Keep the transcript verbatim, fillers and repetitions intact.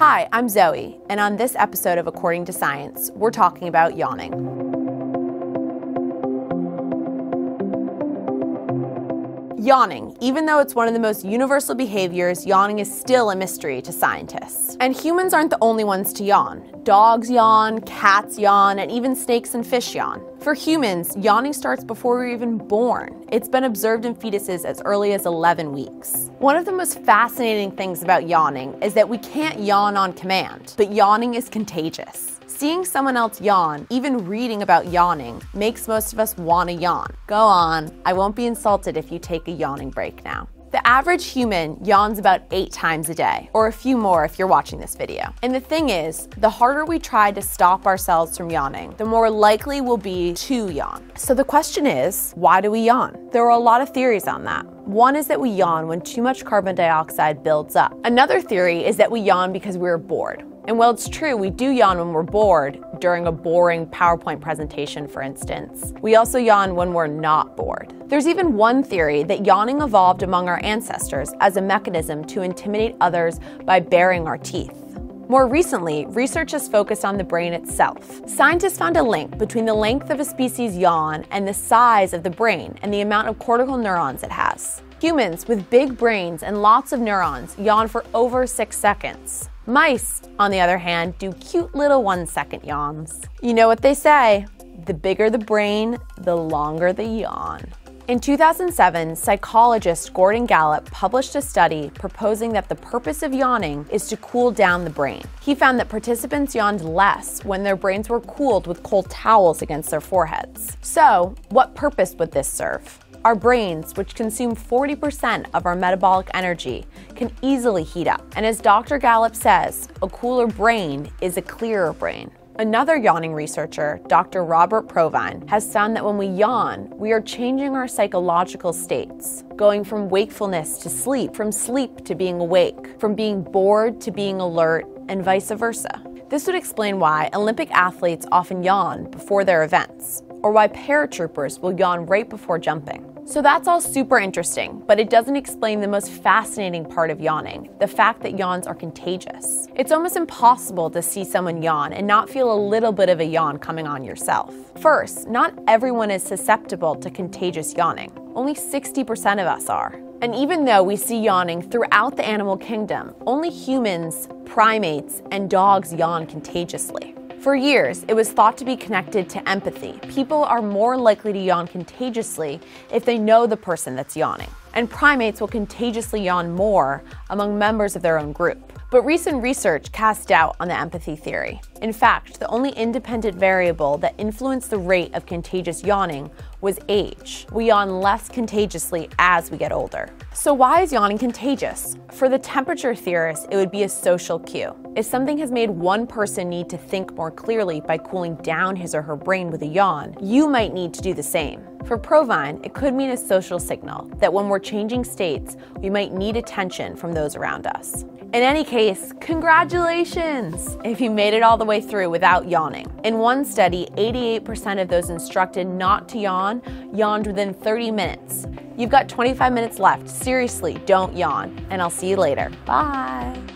Hi, I'm Zoe, and on this episode of According to Science, we're talking about yawning. Yawning. Even though it's one of the most universal behaviors, yawning is still a mystery to scientists. And humans aren't the only ones to yawn. Dogs yawn, cats yawn, and even snakes and fish yawn. For humans, yawning starts before we're even born. It's been observed in fetuses as early as eleven weeks. One of the most fascinating things about yawning is that we can't yawn on command, but yawning is contagious. Seeing someone else yawn, even reading about yawning, makes most of us want to yawn. Go on, I won't be insulted if you take a yawning break now. The average human yawns about eight times a day, or a few more if you're watching this video. And the thing is, the harder we try to stop ourselves from yawning, the more likely we'll be to yawn. So the question is, why do we yawn? There are a lot of theories on that. One is that we yawn when too much carbon dioxide builds up. Another theory is that we yawn because we're bored. And while it's true we do yawn when we're bored, during a boring PowerPoint presentation, for instance, we also yawn when we're not bored. There's even one theory that yawning evolved among our ancestors as a mechanism to intimidate others by baring our teeth. More recently, research has focused on the brain itself. Scientists found a link between the length of a species' yawn and the size of the brain and the amount of cortical neurons it has. Humans with big brains and lots of neurons yawn for over six seconds. Mice, on the other hand, do cute little one-second yawns. You know what they say, the bigger the brain, the longer the yawn. In two thousand seven, psychologist Gordon Gallup published a study proposing that the purpose of yawning is to cool down the brain. He found that participants yawned less when their brains were cooled with cold towels against their foreheads. So, what purpose would this serve? Our brains, which consume forty percent of our metabolic energy, can easily heat up. And as Doctor Gallup says, a cooler brain is a clearer brain. Another yawning researcher, Doctor Robert Provine, has found that when we yawn, we are changing our psychological states, going from wakefulness to sleep, from sleep to being awake, from being bored to being alert, and vice versa. This would explain why Olympic athletes often yawn before their events, or why paratroopers will yawn right before jumping. So that's all super interesting, but it doesn't explain the most fascinating part of yawning, the fact that yawns are contagious. It's almost impossible to see someone yawn and not feel a little bit of a yawn coming on yourself. First, not everyone is susceptible to contagious yawning. Only sixty percent of us are. And even though we see yawning throughout the animal kingdom, only humans, primates, and dogs yawn contagiously. For years, it was thought to be connected to empathy. People are more likely to yawn contagiously if they know the person that's yawning. And primates will contagiously yawn more among members of their own group. But recent research cast doubt on the empathy theory. In fact, the only independent variable that influenced the rate of contagious yawning was age. We yawn less contagiously as we get older. So why is yawning contagious? For the temperature theorist, it would be a social cue. If something has made one person need to think more clearly by cooling down his or her brain with a yawn, you might need to do the same. For Provine, it could mean a social signal that when we're changing states, we might need attention from those around us. In any case, congratulations if you made it all the way through without yawning. In one study, eighty-eight percent of those instructed not to yawn yawned within thirty minutes. You've got twenty-five minutes left. Seriously, don't yawn. And I'll see you later. Bye.